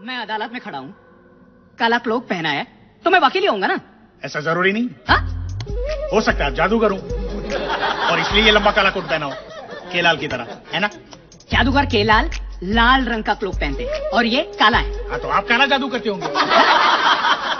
मैं अदालत में खड़ा हूँ, काला क्लोक पहना है तो मैं वकील ही होऊंगा ना? ऐसा जरूरी नहीं। हा? हो सकता है आप जादूगर हो और इसलिए ये लंबा काला कोट पहना हो, केलाल की तरह, है ना? जादूगर केलाल लाल रंग का क्लोक पहनते और ये काला है। हाँ तो आप काला जादू करते होंगे।